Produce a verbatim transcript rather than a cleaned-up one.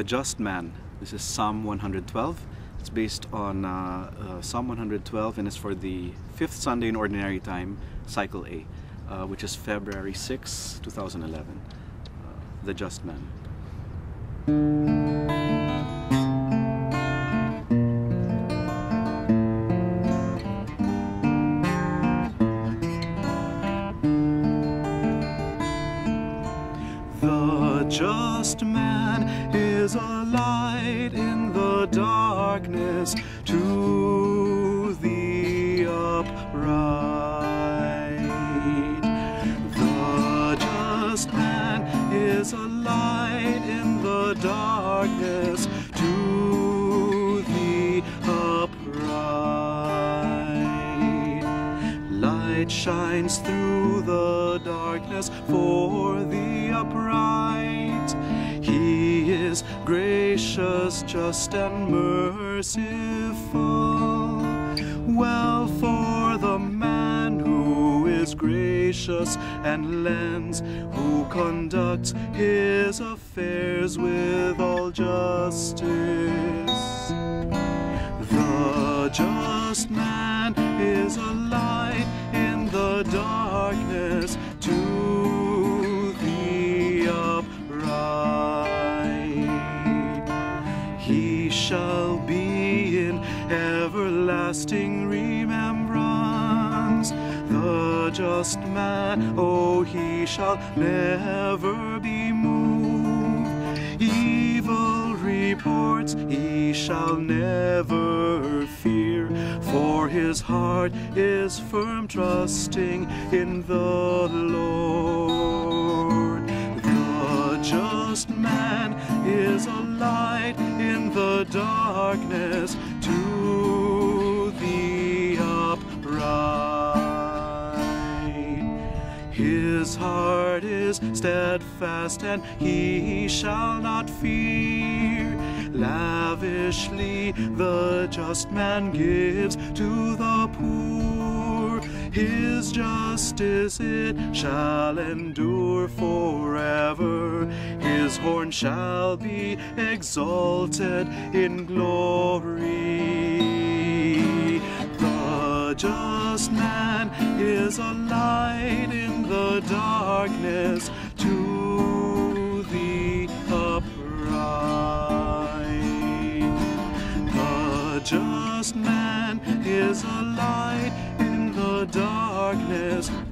a just man. This is Psalm one hundred twelve. It's based on uh, uh, Psalm one hundred twelve, and it's for the fifth Sunday in Ordinary Time, Cycle A, uh, which is February sixth, two thousand eleven. Uh, the Just Man. The just man is a light in the darkness to the upright. The just man is a light in the darkness to the upright. Light shines through the darkness for the upright. He is gracious, just and merciful. Well for the man who is gracious and lends, who conducts his affairs with all justice. The just man is a light in the darkness to shall be in everlasting remembrance. The just man, oh, he shall never be moved. Evil reports he shall never fear, for his heart is firm, trusting in the Lord. The just man is a light in the darkness to the upright. His heart is steadfast and he shall not fear. Lavishly the just man gives to the poor. His justice it shall endure forever. His horn shall be exalted in glory. The just man is a light in the darkness to the upright. The just man is a light in the darkness